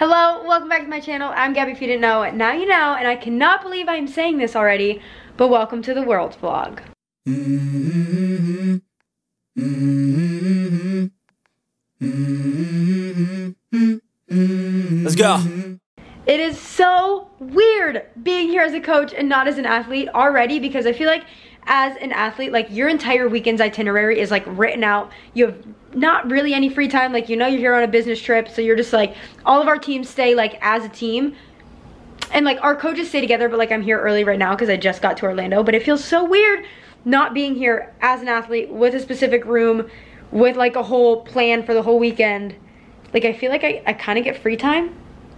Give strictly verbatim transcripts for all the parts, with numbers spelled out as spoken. Hello, welcome back to my channel. I'm Gabi. If you didn't know, now you know, and I cannot believe I'm saying this already, but welcome to the Worlds vlog. Mm-hmm. Mm-hmm. Mm-hmm. Let's go. It is so weird being here as a coach and not as an athlete already, because I feel like as an athlete, like, your entire weekend's itinerary is like written out. You have not really any free time. Like, you know, you're here on a business trip, so you're just like, all of our teams stay like as a team, and like our coaches stay together, but like I'm here early right now because I just got to Orlando. But it feels so weird not being here as an athlete with a specific room with like a whole plan for the whole weekend. Like, I feel like I, I kind of get free time,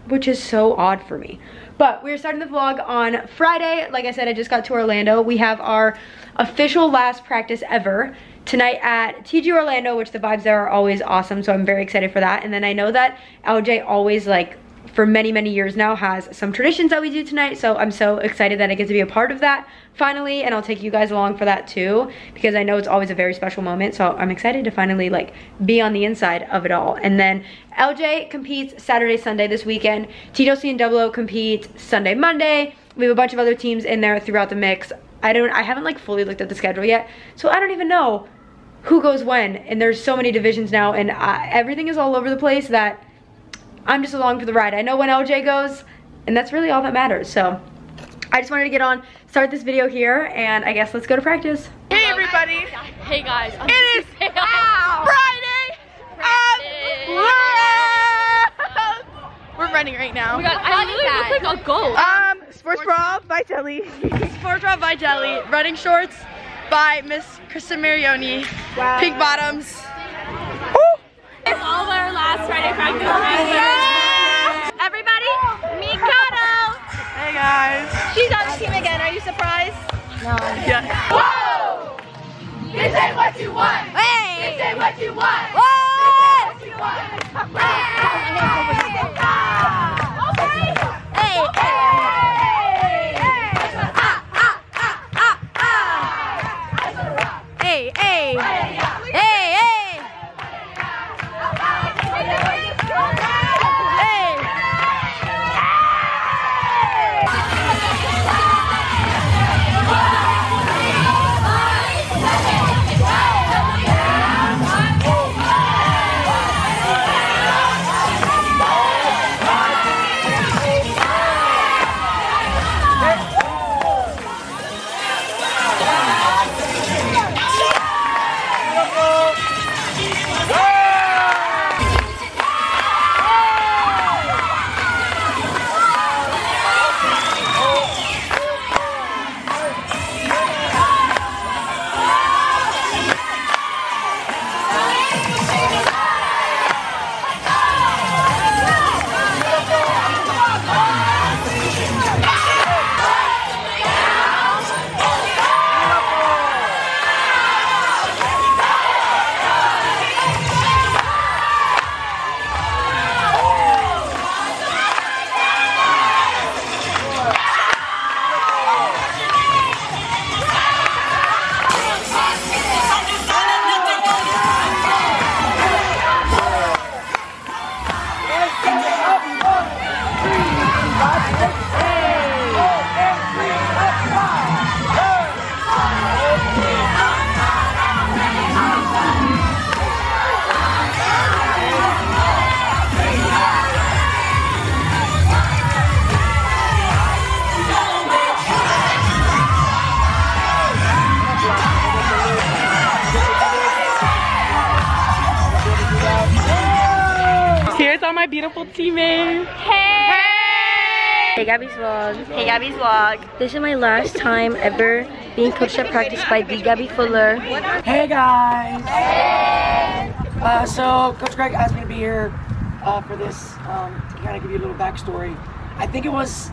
which is so odd for me. But we're starting the vlog on Friday. Like I said, I just got to Orlando. We have our official last practice ever tonight at T G Orlando, which the vibes there are always awesome, so I'm very excited for that. And then I know that L J always, like, for many, many years now, has some traditions that we do tonight, so I'm so excited that I get to be a part of that finally, and I'll take you guys along for that too, because I know it's always a very special moment, so I'm excited to finally, like, be on the inside of it all. And then L J competes Saturday, Sunday this weekend. T L C and Double O compete Sunday, Monday. We have a bunch of other teams in there throughout the mix. I don't, I haven't, like, fully looked at the schedule yet, so I don't even know who goes when, and there's so many divisions now, and I, everything is all over the place that I'm just along for the ride. I know when L J goes, and that's really all that matters. So I just wanted to get on, start this video here, and I guess let's go to practice. Hey everybody. Hey guys. I'm it is Friday, Friday. Um, We're running right now. Oh my God, I literally look like a goat. Um, sports bra by Jelly. Sports bra by Jelly. Running shorts by Miss Krista Marioni. Wow. Pink bottoms. Ooh. It's all our last Friday practice. Yeah. Everybody, Mikado. Hey guys. She's on the team again. Are you surprised? No. Yeah. Whoa! This ain't what you want. Hey! This ain't what you want. Whoa! This ain't what you want. Hey! Hey! Hey! Hey! Hey! My beautiful teammates. Hey! Hey! Hey Gabi's vlog. Hey Gabi's vlog. This is my last time ever being coached at practice by the Gabi Fuller. Hey guys! Hey! Uh, so Coach Greg asked me to be here uh, for this. Um, to kind of give you a little backstory. I think it was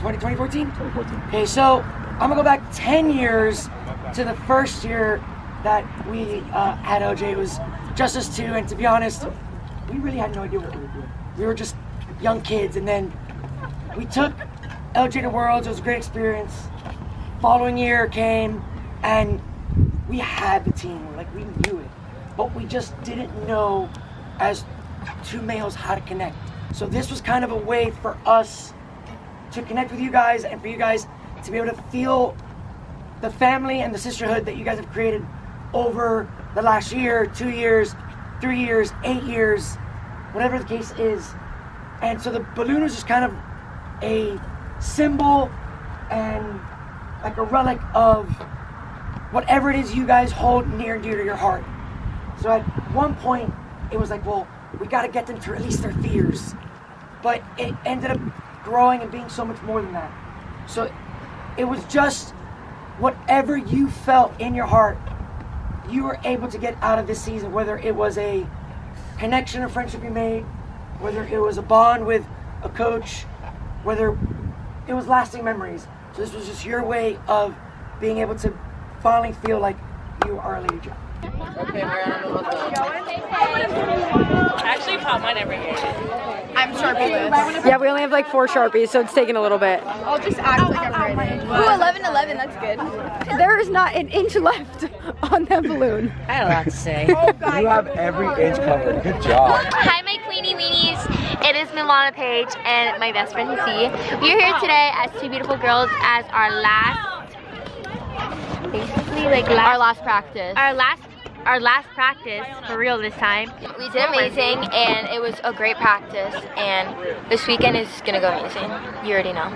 twenty fourteen? twenty fourteen. Okay, so I'm gonna go back ten years to the first year that we uh, had L J. It was just us two, and to be honest, we really had no idea what we were doing. We were just young kids, and then we took L J to Worlds. It was a great experience. Following year came, and we had the team. Like, we knew it, but we just didn't know as two males how to connect. So this was kind of a way for us to connect with you guys and for you guys to be able to feel the family and the sisterhood that you guys have created over the last year, two years, three years, eight years, whatever the case is. And so the balloon was just kind of a symbol and like a relic of whatever it is you guys hold near and dear to your heart. So at one point, it was like, well, we gotta get them to release their fears. But it ended up growing and being so much more than that. So it was just whatever you felt in your heart, you were able to get out of this season, whether it was a connection or friendship you made, whether it was a bond with a coach, whether it was lasting memories. So this was just your way of being able to finally feel like you are a Lady Jack. Okay, Mariana, move on. Actually, pop mine every year. I'm Sharpie list. Yeah, we only have like four Sharpies, so it's taking a little bit. I'll just act oh, like oh, I'm ready. Ooh, eleven eleven, that's good. There is not an inch left on that balloon. I had a lot to say. You have every inch covered. Good job. Hi, my Queenie Weenies. It is Milana Page and my best friend, Hissy. We're here today as two beautiful girls as our last basically like last, our last practice our last our last practice for real this time. We did amazing and it was a great practice, and this weekend is gonna go amazing. You already know.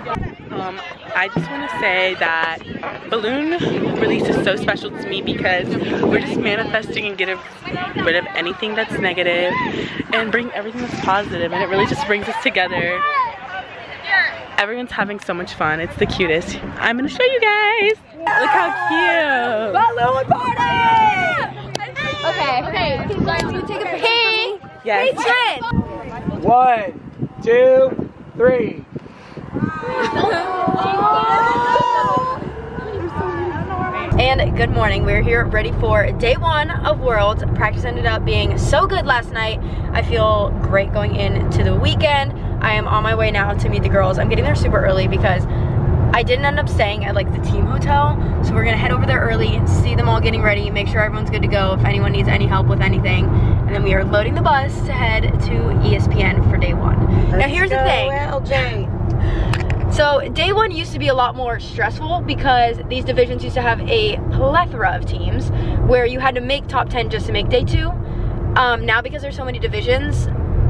um I just want to say that balloon release is so special to me because we're just manifesting and getting rid of anything that's negative and bring everything that's positive, and it really just brings us together. Everyone's having so much fun. It's the cutest. I'm gonna show you guys. Look how cute. Balloon party! Okay, okay. Can you take a pee? Yes. One, two, three. And good morning. We're here ready for day one of Worlds. Practice ended up being so good last night. I feel great going into the weekend. I am on my way now to meet the girls. I'm getting there super early because I didn't end up staying at like the team hotel. So we're gonna head over there early, see them all getting ready, make sure everyone's good to go if anyone needs any help with anything. And then we are loading the bus to head to E S P N for day one. Let's now here's go, the thing. L J. So day one used to be a lot more stressful because these divisions used to have a plethora of teams where you had to make top ten just to make day two. Um, now because there's so many divisions,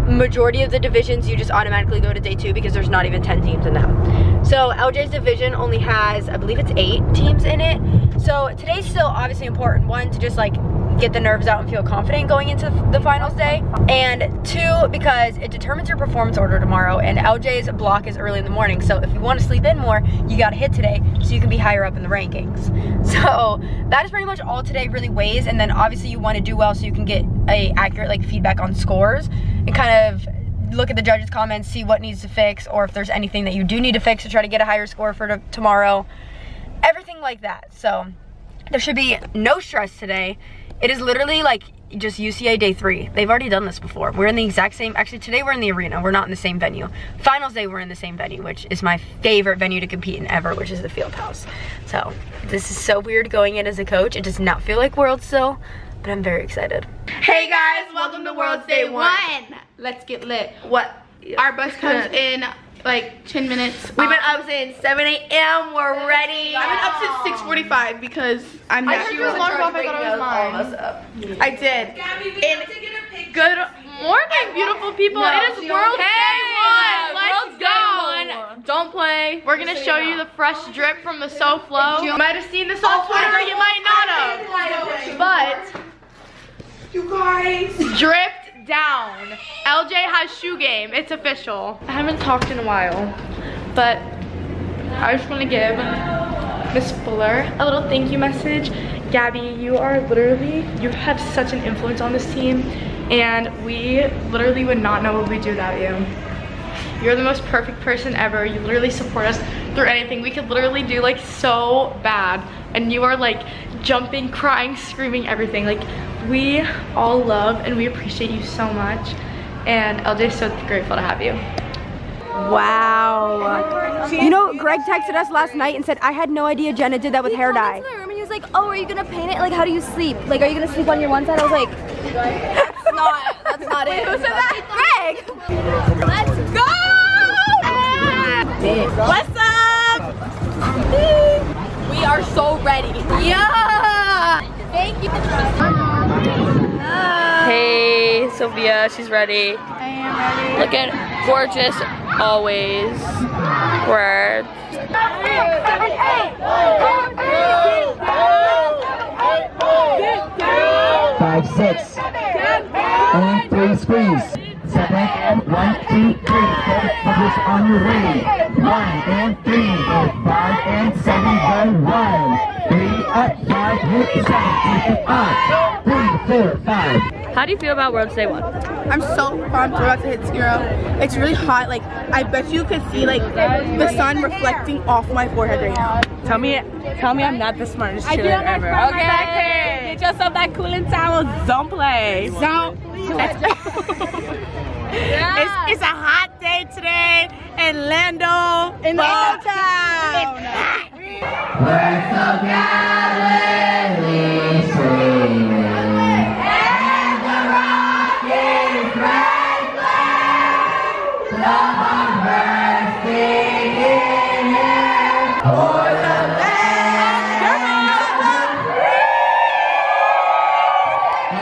majority of the divisions you just automatically go to day two because there's not even ten teams in them. So L J's division only has, I believe it's eight teams in it. So today's still obviously important, one, to just like get the nerves out and feel confident going into the finals day, and two, because it determines your performance order tomorrow, and L J's block is early in the morning, so if you want to sleep in more, you got to hit today so you can be higher up in the rankings. So that is pretty much all today really weighs, and then obviously you want to do well so you can get a accurate like feedback on scores and kind of look at the judges' comments, see what needs to fix, or if there's anything that you do need to fix to try to get a higher score for tomorrow, everything like that. So there should be no stress today. It is literally like just U C A day three. They've already done this before. We're in the exact same, actually today we're in the arena. We're not in the same venue. Finals day we're in the same venue, which is my favorite venue to compete in ever, which is the Fieldhouse. So this is so weird going in as a coach. It does not feel like Worlds still, but I'm very excited. Hey guys, welcome to Worlds day one. one. Let's get lit. What? Yeah. Our bus comes in like ten minutes. We've um, been up since seven A M We're ready. Yeah. I've been up since six forty-five because I'm not. I heard your alarm off. I thought it was mine. All of us up. Yeah. I did. Gabi, we and have to get a picture. Good morning, beautiful people. No, it is World Day One. Let's go. One. Don't play. We're gonna show you the fresh drip from the SoFlo. You might have seen this on Twitter. You might not have. But you guys dripped down. L J has shoe game. It's official. I haven't talked in a while, but I just want to give Miss Fuller a little thank you message. Gabi, you are literally, you have such an influence on this team, and we literally would not know what we'd do without you. You're the most perfect person ever. You literally support us through anything. We could literally do like so bad, and you are like jumping, crying, screaming, everything. Like, we all love and we appreciate you so much, and L J is so grateful to have you. Wow. You know, Greg texted us last night and said, I had no idea Jenna did that with he hair dye. He called into my room and he was like, oh, are you gonna paint it? Like, how do you sleep? Like, are you gonna sleep on your one side? I was like... That's not, that's not it. Who said that? Greg! Let's go! What's up? We are so ready. Yeah! Thank you. Hey, Sophia, she's ready. I am ready. Looking gorgeous always. We're... Five, six. Only three squeeze. Seven, one, two, three. Focus on your read. One and three. Five and seven. One, one. Three up, five, hit seven, two, up. Three, four, five. How do you feel about Worlds Day One? I'm so pumped. We're about to hit zero. It's really hot. Like I bet you could see like the sun reflecting off my forehead right now. Tell me, tell me, I'm not the smartest cheerleader ever. Okay. Get yourself that cooling towel. Don't play. Don't. Yeah. It's, it's a hot day today in Orlando, in the old town. We're so glad when we swing, and the rock is bright glad. Love on bursting in here for the land.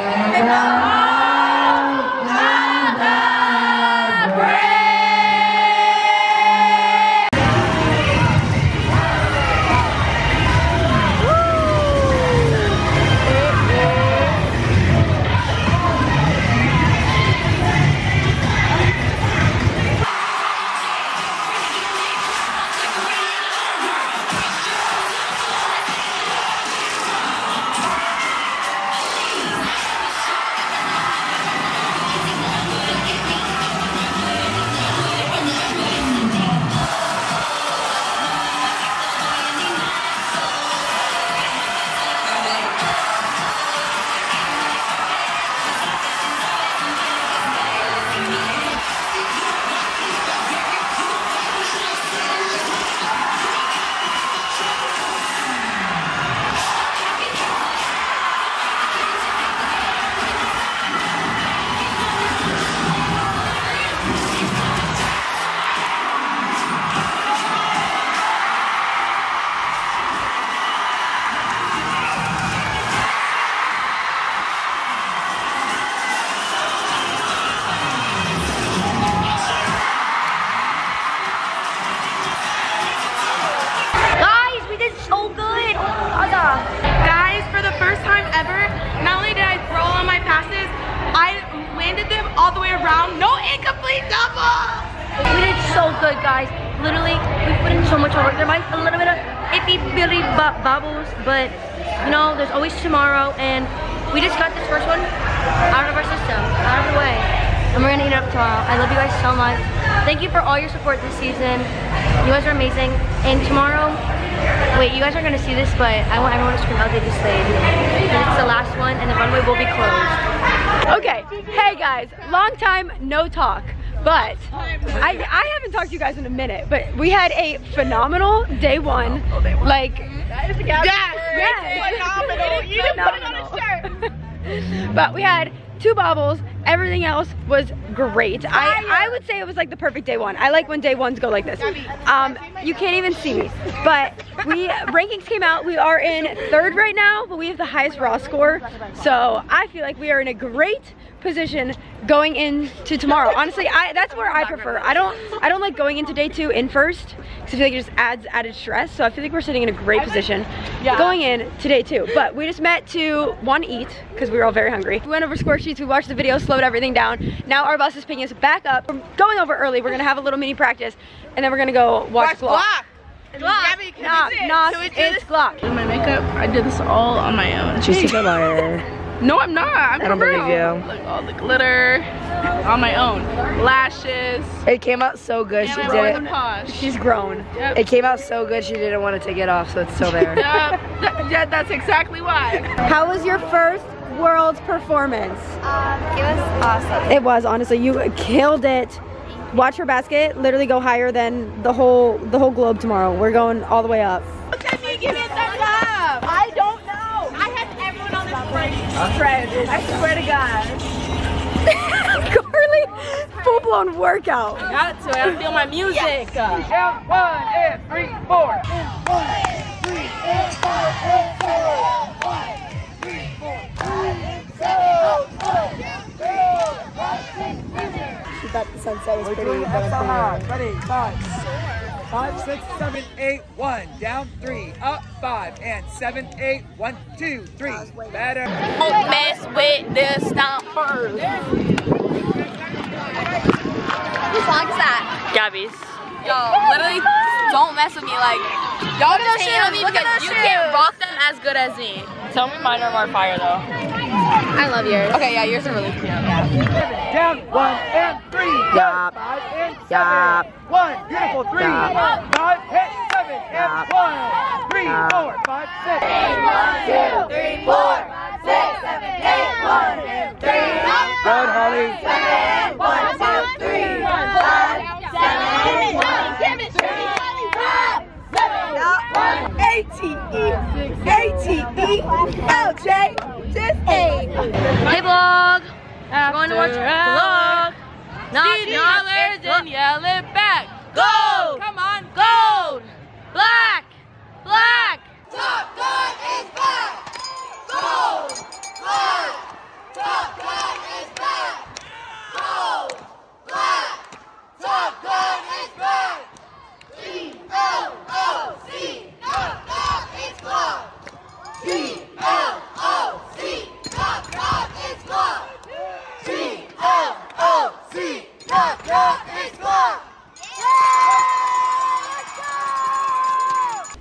And the but you know, there's always tomorrow, and we just got this first one out of our system, out of the way, and we're gonna eat it up tomorrow. I love you guys so much. Thank you for all your support this season. You guys are amazing, and tomorrow, wait, you guys aren't gonna see this, but I want everyone to scream L J just stayed. It's the last one, and the runway will be closed. Okay, hey guys, long time no talk. But I, I haven't talked to you guys in a minute, but we had a phenomenal day one. Oh, day one. Like, that is a Gabi yes, word. Yes. Phenomenal. You phenomenal. Didn't put it on a shirt. But we had two bobbles. Everything else was great. I, I would say it was like the perfect day one. I like when day ones go like this. Um, you can't even see me. But we rankings came out. We are in third right now, but we have the highest raw score. So I feel like we are in a great position going into tomorrow. Honestly, I that's where I prefer. I don't I don't like going into day two in first because I feel like it just adds added stress. So I feel like we're sitting in a great position going in to day two. But we just met to one eat because we were all very hungry. We went over score sheets. We watched the video, slowed everything down. Now our bus is picking us back up. We're going over early. We're gonna have a little mini practice, and then we're gonna go watch Glock. Glock. Knock, knock. It's Glock. In my makeup, I did this all on my own. She's a liar. No, I'm not. I'm I don't believe you. Like all the glitter on my own. Lashes. It came out so good. And she I did it. Posh. She's grown. Yep. It came out so good. She didn't want to take it off, so it's still there. Yep. Yeah, that's exactly why. How was your first Worlds performance? Um, it was awesome. It was honestly. You killed it. Watch her basket. Literally go higher than the whole the whole globe tomorrow. We're going all the way up. Look at me giving it that love. I don't know. I had everyone on this party. Shred. I swear to God. full-blown workout. I got to, I feel my music. Yes. Count one and three, four. Count one and three and four and four and one, three, four, five and seven, one, two, three, five, six, seven. She thought the sunset was pretty. Ready, five. Five, six, seven, eight, one. Down three, up five, and seven, eight, one, two, three. Better. Don't mess with the stompers. Whose song is that? Gabby's. Yo, literally, don't mess with me. Like, y'all know shit. Look at those shoes. You can't rock them as good as me. Tell me mine are more fire though. I love yours. Okay, yeah, yours are really cute. Yeah. Down one and three. Yup. Five and seven. Yup. One, beautiful, three, Stop. five, hit, seven, Stop. and one, three, Stop. four, five, six. One, two, three, four, five, six, seven, eight, one, two, three, Good, Holly. Seven, one, two, three, one, five, seven, eight, one, seven, three, five, seven, one. A T E, A T E, L J, just eight. Hey, vlog. I'm going to watch vlog. Knock dollars and yell it back. Gold! Come on, gold! Black! Black! Top Gun is back! Gold! Black! Top Gun is back! Gold! Black! Top Gun is back! T L O C! Top Gun is back! T L O C! Top Gun is back! T L O C! Top Gun is back!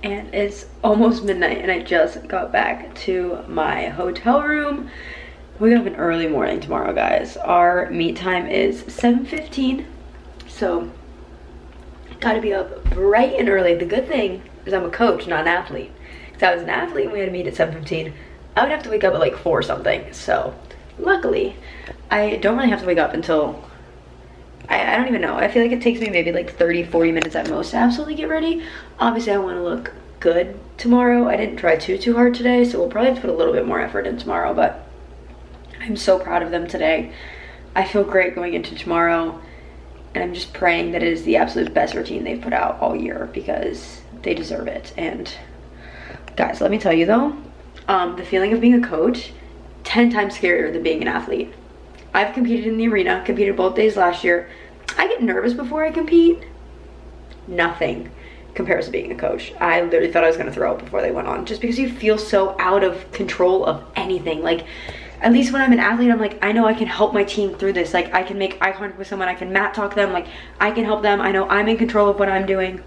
And it's almost midnight and I just got back to my hotel room. We have an early morning tomorrow, guys. Our meet time is seven fifteen, so gotta be up bright and early. The good thing is I'm a coach, not an athlete. If I was an athlete and we had a meet at seven fifteen, I would have to wake up at like four or something. So luckily, I don't really have to wake up until I, I don't even know. I feel like it takes me maybe like thirty, forty minutes at most to absolutely get ready. Obviously, I want to look good tomorrow. I didn't try too, too hard today, so we'll probably have to put a little bit more effort in tomorrow, but I'm so proud of them today. I feel great going into tomorrow, and I'm just praying that it is the absolute best routine they've put out all year because they deserve it. And guys, let me tell you though, um, the feeling of being a coach, ten times scarier than being an athlete. I've competed in the arena, competed both days last year. I get nervous before I compete. Nothing compares to being a coach. I literally thought I was gonna throw up before they went on just because you feel so out of control of anything. Like, at least when I'm an athlete, I'm like, I know I can help my team through this. Like, I can make eye contact with someone, I can mat talk them, like, I can help them. I know I'm in control of what I'm doing.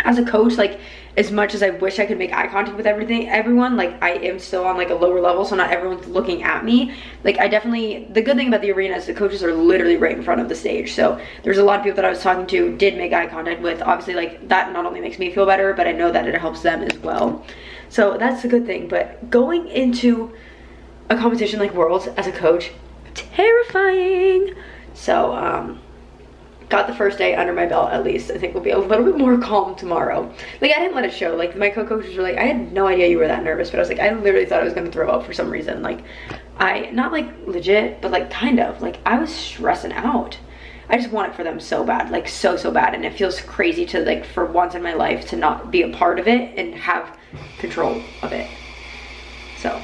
As a coach, like, as much as I wish I could make eye contact with everything, everyone, like, I am still on, like, a lower level, so not everyone's looking at me. Like, I definitely, the good thing about the arena is the coaches are literally right in front of the stage, so there's a lot of people that I was talking to did make eye contact with. Obviously, like, that not only makes me feel better, but I know that it helps them as well. So that's the good thing, but going into a competition like Worlds as a coach, terrifying. So, um... got the first day under my belt at least. I think we'll be a little bit more calm tomorrow. Like, I didn't let it show. Like, my co-coaches were like, I had no idea you were that nervous, but I was like, I literally thought I was gonna throw up for some reason. Like, I, not like legit, but like kind of. Like, I was stressing out. I just want it for them so bad, like so, so bad. And it feels crazy to, like, for once in my life to not be a part of it and have control of it. So,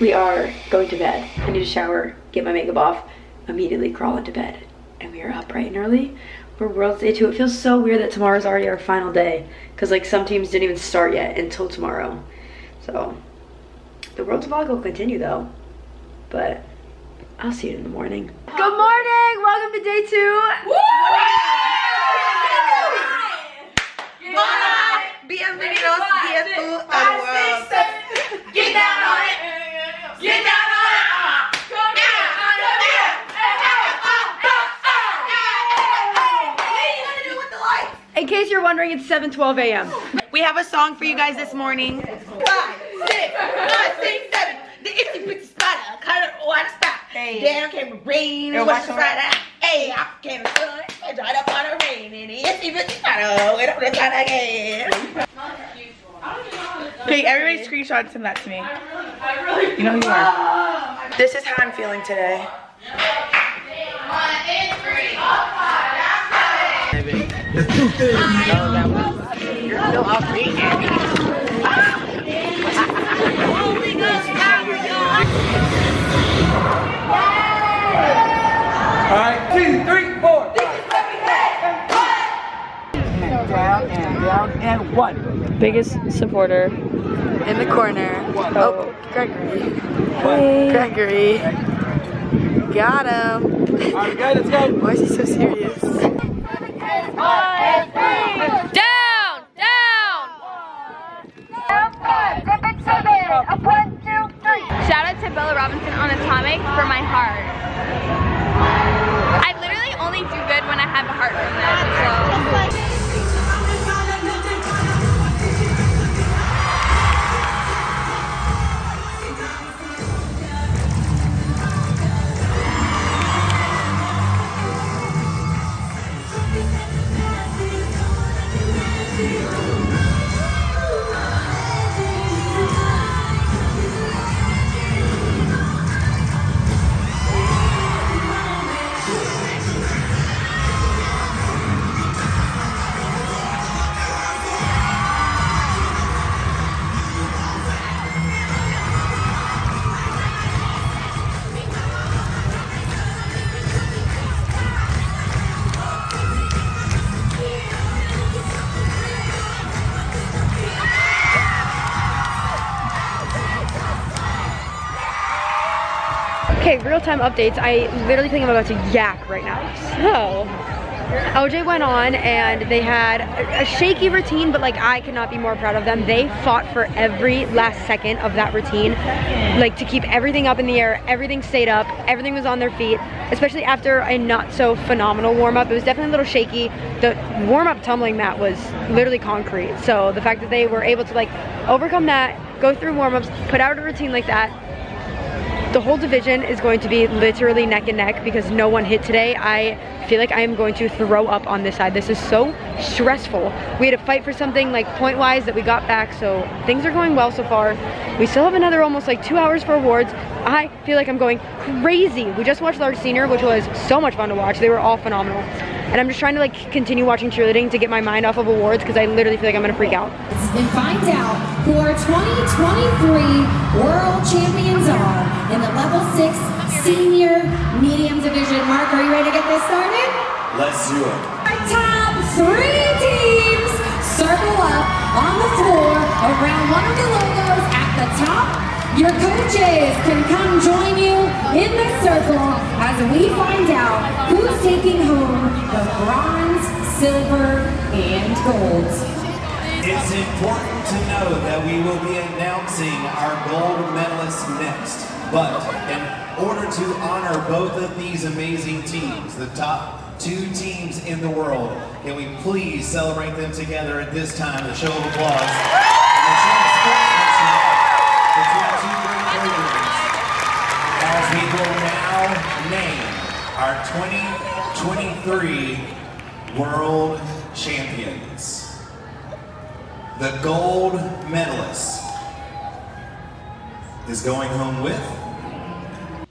we are going to bed. I need to shower, get my makeup off, immediately crawl into bed. And we are up bright and early for Worlds Day two. It feels so weird that tomorrow's already our final day because, like, some teams didn't even start yet until tomorrow. So the Worlds vlog will continue though, but I'll see you in the morning. Good morning! Welcome to day two! Woo! Bienvenidos a tu Worlds. Get down on it! Get down! In case you're wondering, it's seven twelve a m We have a song for you guys this morning. Five, six, five, six, seven. The itchy bitchy spider, cut it or I stop. Down came the rain, and watch the spider. Hey, I came the sun, I dried up on the rain, and the itchy bitchy spider, wait up the sun again. Okay, everybody screenshot and send that to me. I really, I really, you know who you are. This is how I'm feeling today. It's too thick. No, that was, you're still off me, Andy. Oh, we got power, y'all. All right, two, three, four. This is what we had. And down, and down, and one. Biggest supporter. In the corner. Oh, Gregory. Hey. Gregory. Got him. All right, guys, let's go. Why is he so serious? Down! Down! Down five! Go back seven! A one, two, three! Shout out to Bella Robinson on Atomic for my heart. I literally only do good when I have a heart from them, real-time updates. I literally think I'm about to yak right now. So L J went on and they had a shaky routine, but like I could not be more proud of them. They fought for every last second of that routine, like to keep everything up in the air, everything stayed up, everything was on their feet, especially after a not so phenomenal warm-up. It was definitely a little shaky. The warm-up tumbling mat was literally concrete, so the fact that they were able to like overcome that, go through warm-ups, put out a routine like that. The whole division is going to be literally neck and neck because no one hit today. I feel like I am going to throw up on this side. This is so stressful. We had to fight for something like point-wise that we got back, so things are going well so far. We still have another almost like two hours for awards. I feel like I'm going crazy. We just watched Large Senior, which was so much fun to watch. They were all phenomenal. And I'm just trying to like continue watching cheerleading to get my mind off of awards because I literally feel like I'm gonna freak out. And find out who our twenty twenty-three World Champions are in the level six senior medium division. Mark, are you ready to get this started? Let's do it. Our top three teams circle up on the floor around one of the logos at the top. Your coaches can come join you in the circle as we find out who's taking home the bronze, silver, and gold. It's important to note that we will be announcing our gold medalists next, but in order to honor both of these amazing teams, the top two teams in the world, can we please celebrate them together at this time, a show of applause. The team sportsmanship between two great programs, as we will now name our twenty twenty-three World Champions. The gold medalist is going home with.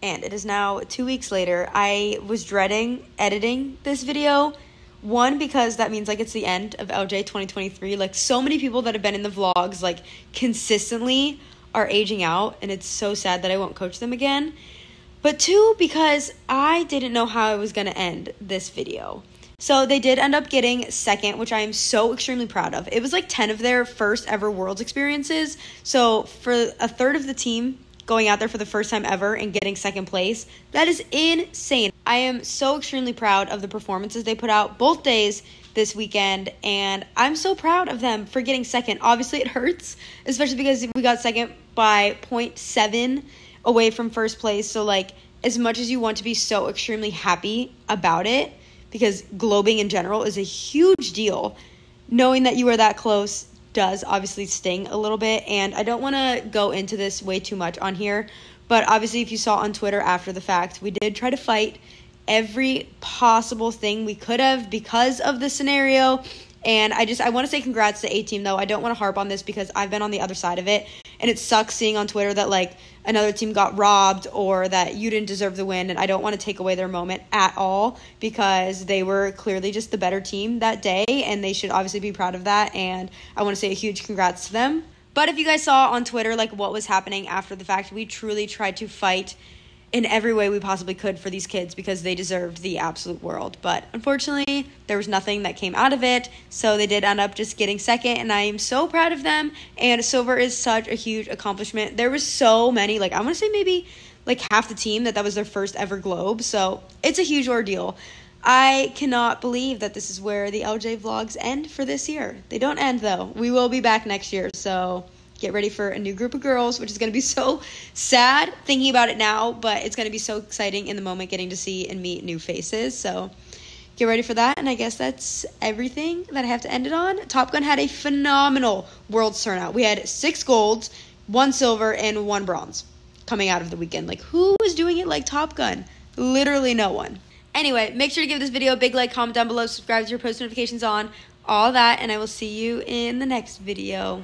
And it is now two weeks later. I was dreading editing this video. One, because that means like it's the end of L J twenty twenty-three. Like so many people that have been in the vlogs like consistently are aging out. And it's so sad that I won't coach them again. But two, because I didn't know how I was going to end this video. So they did end up getting second, which I am so extremely proud of. It was like ten of their first ever Worlds experiences. So for a third of the team going out there for the first time ever and getting second place, that is insane. I am so extremely proud of the performances they put out both days this weekend, and I'm so proud of them for getting second. Obviously, it hurts, especially because we got second by point seven away from first place. So like as much as you want to be so extremely happy about it, because globing in general is a huge deal, knowing that you are that close does obviously sting a little bit. And I don't want to go into this way too much on here, but obviously if you saw on Twitter after the fact, we did try to fight every possible thing we could have because of the scenario And I just I want to say congrats to A-team, though. I don't want to harp on this because I've been on the other side of it, and it sucks seeing on Twitter that, like, another team got robbed or that you didn't deserve the win, and I don't want to take away their moment at all because they were clearly just the better team that day, and they should obviously be proud of that, and I want to say a huge congrats to them. But if you guys saw on Twitter, like, what was happening after the fact, we truly tried to fight in every way we possibly could for these kids because they deserved the absolute world. But unfortunately, there was nothing that came out of it, so they did end up just getting second, and I am so proud of them, and silver is such a huge accomplishment. There was so many, like, I want to say maybe, like, half the team that that was their first ever globe, so it's a huge ordeal. I cannot believe that this is where the L J vlogs end for this year. They don't end, though. We will be back next year, so get ready for a new group of girls, which is going to be so sad thinking about it now, but it's going to be so exciting in the moment getting to see and meet new faces. So get ready for that. And I guess that's everything that I have to end it on. Top Gun had a phenomenal Worlds turnout. We had six golds, one silver, and one bronze coming out of the weekend. Like, who was doing it like Top Gun? Literally no one. Anyway, make sure to give this video a big like, comment down below, subscribe with your post notifications on, all that, and I will see you in the next video.